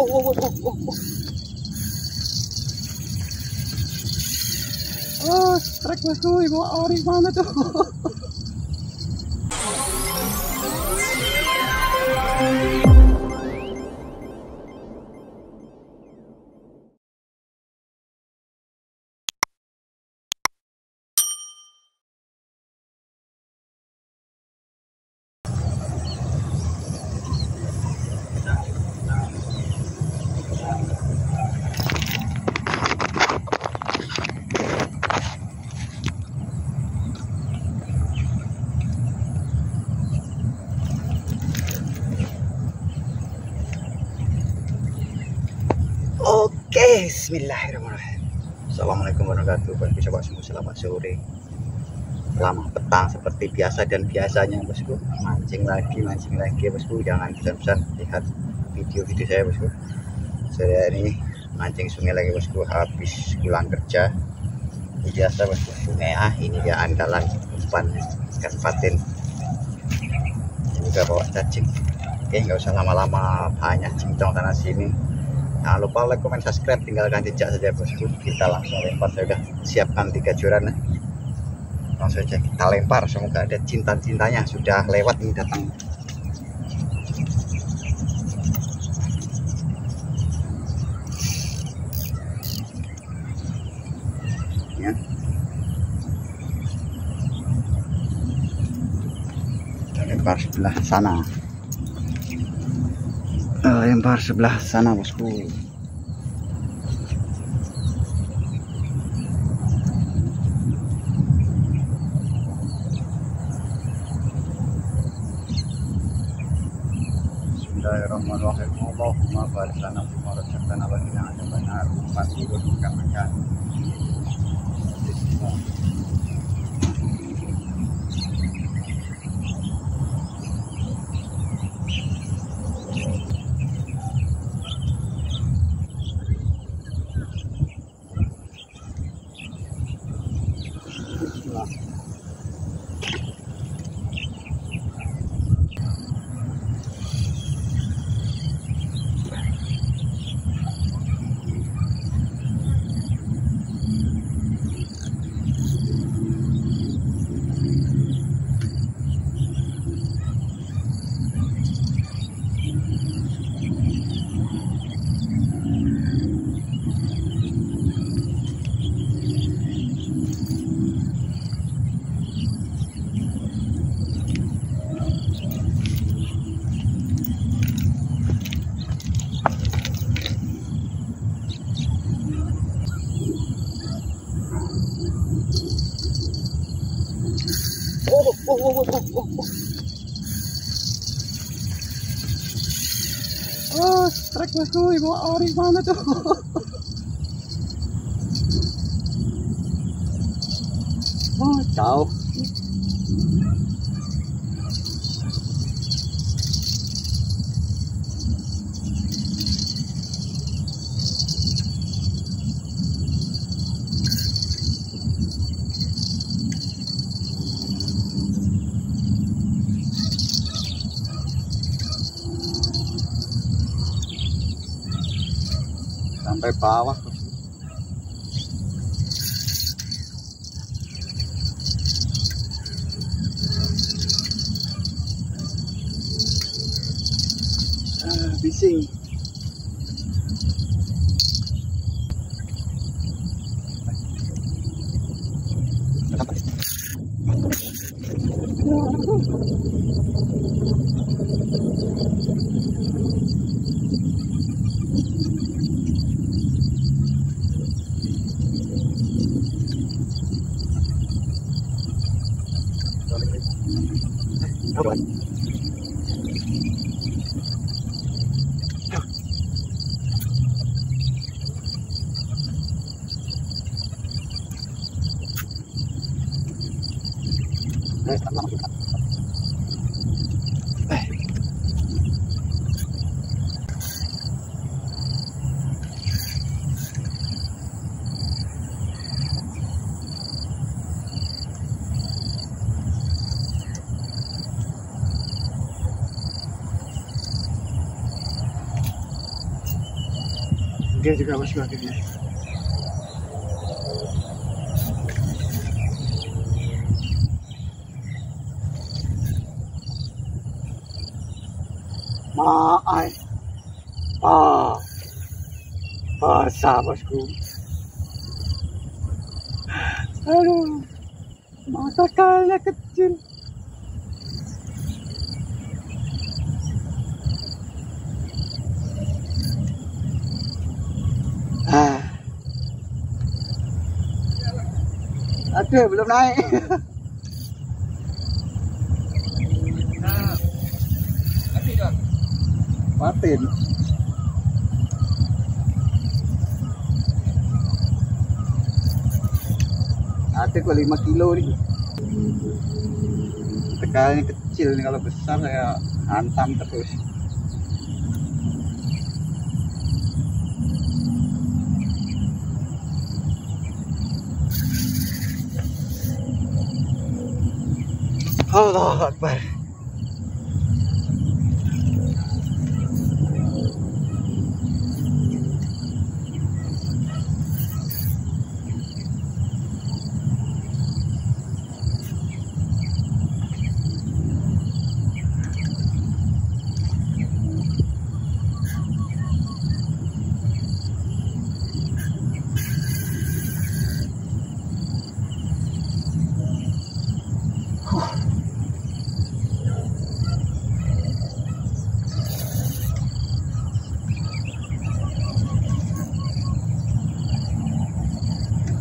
Oh, trek mas kuy, bawa ori mana tuh? Oke, bismillahirrahmanirrahim. Assalamualaikum warahmatullahi wabarakatuh. Coba semua selamat sore. Selamat petang seperti biasa dan biasanya bosku. Mancing lagi bosku. Jangan bosan-bosan lihat video-video saya bosku. Saya ini mancing sungai lagi bosku. Habis pulang kerja. Biasa bosku sungai ini dia andalan umpan ikan patin. Ini juga bawa cacing. Oke, nggak usah lama-lama banyak cincong sana sini. Jangan lupa like, comment, subscribe, tinggalkan jejak saja bosku. Kita langsung lempar, saya udah siapkan 3 joran. Langsung saja kita lempar, semoga ada cinta-cintanya. Sudah lewat ini datang. Ya. Kita lempar sebelah sana. Lempar sebelah sana bosku. Bismillahirrahmanirrahim. Allahumma barik lana fima razaqtana wa qina adzabannar. Oh, trek mas kuy, bawa ori mana tuh? Oh, jauh. Sampai bawah bising. dia juga masuk akhirnya. Maai, basah bosku. Aduh, mata kalian kecil. Aduh, belum naik. Patin. Ada kok 5 kilo nih. Tekalnya kecil nih, kalau besar saya hantam terus. Allahu Akbar.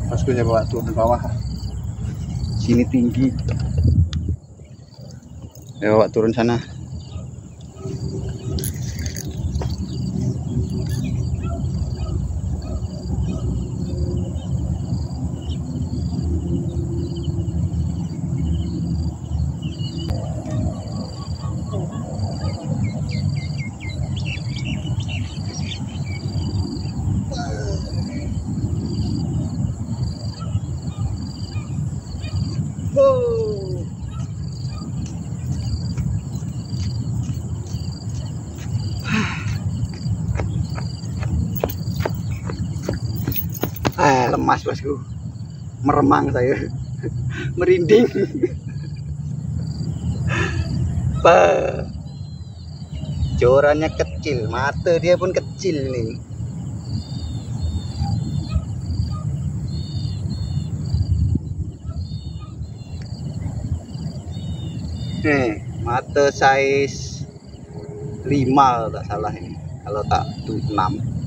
Masuknya bawa turun bawah, sini tinggi, ya bawa turun sana. Lemas bosku, meremang saya, merinding. Jorannya kecil, mata dia pun kecil nih. Mata size 5 tak salah ini, kalau tak 6.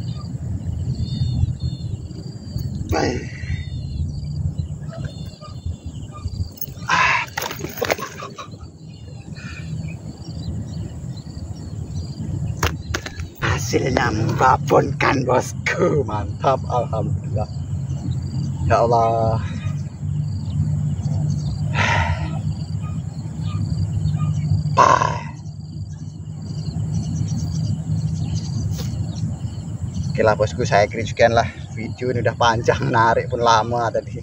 Hasilnya membaponkan bosku, mantap, alhamdulillah. Ya Allah, oke lah bosku, saya kira lah. Video ini udah panjang, narik pun lama tadi.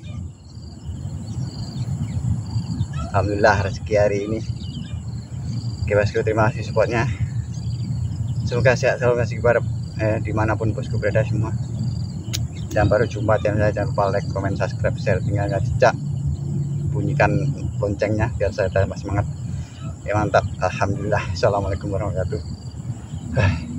Alhamdulillah rezeki hari ini. Oke bosku, terima kasih supportnya. Semoga sehat selalu kasih kepada dimanapun bosku berada semua. Dan baru jumpa channel saya, jangan lupa like, comment, subscribe, share, tinggal nggak jejak. Bunyikan loncengnya biar saya tambah semangat. Ya mantap, alhamdulillah. Assalamualaikum warahmatullahi wabarakatuh.